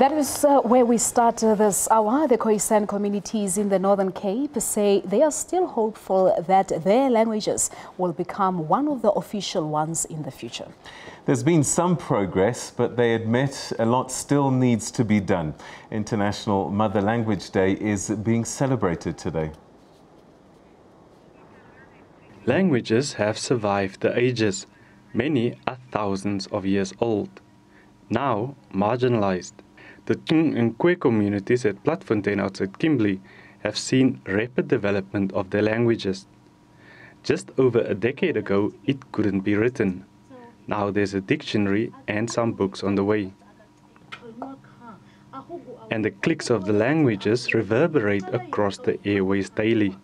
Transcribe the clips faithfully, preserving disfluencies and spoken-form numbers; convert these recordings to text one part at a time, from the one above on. That is uh, where we start uh, this hour. The Khoisan communities in the Northern Cape say they are still hopeful that their languages will become one of the official ones in the future. There's been some progress, but they admit a lot still needs to be done. International Mother Language Day is being celebrated today. Languages have survived the ages. Many are thousands of years old, now marginalized. The Tung and Kwe communities at Platfontein outside Kimberley have seen rapid development of their languages. Just over a decade ago, it couldn't be written. Now there's a dictionary and some books on the way. And the clicks of the languages reverberate across the airways daily.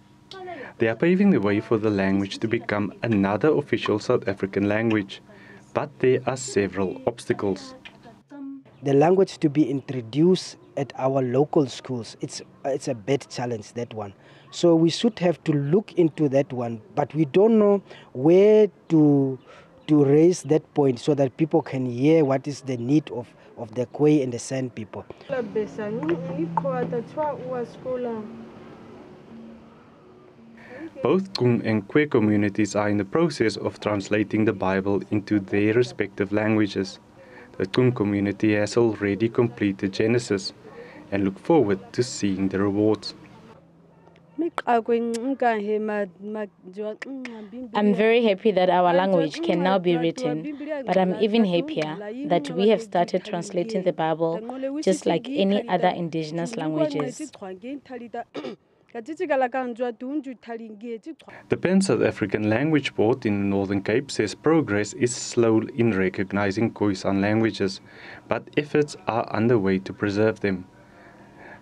They are paving the way for the language to become another official South African language, but there are several obstacles. The language to be introduced at our local schools, it's, it's a big challenge, that one. So we should have to look into that one, but we don't know where to, to raise that point so that people can hear what is the need of, of the Kwe and the San people. Both Tung and Kwe communities are in the process of translating the Bible into their respective languages. The Tung community has already completed Genesis and look forward to seeing the rewards. I'm very happy that our language can now be written, but I'm even happier that we have started translating the Bible just like any other indigenous languages. The Pan South African Language Board in the Northern Cape says progress is slow in recognizing Khoisan languages, but efforts are underway to preserve them.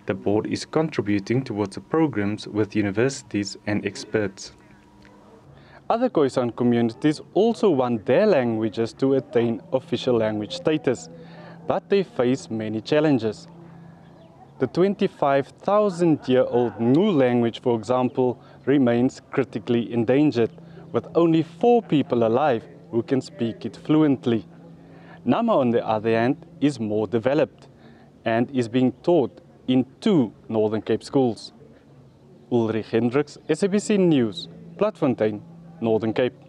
The board is contributing towards the programs with universities and experts. Other Khoisan communities also want their languages to attain official language status, but they face many challenges. The twenty-five thousand year old Nuu language, for example, remains critically endangered, with only four people alive who can speak it fluently. Nama, on the other hand, is more developed and is being taught in two Northern Cape schools. Ulrich Hendricks, S A B C News, Platfontein, Northern Cape.